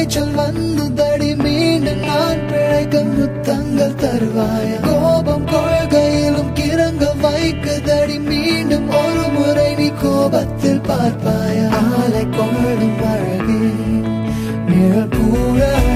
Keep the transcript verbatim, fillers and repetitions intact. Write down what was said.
இரைச்சல் வந்து தடி மீண்டும் நான் பிழைக்க முத்தங்கள் தருவாயா? கோபம் கொள்கையிலும் கிறங்க வைக்க தடி மீண்டும் ஒரு முறை நீ கோபத்தில் பார்ப்பாயா? ஆலை கொள்ளும் அழகே நிழல் பூரா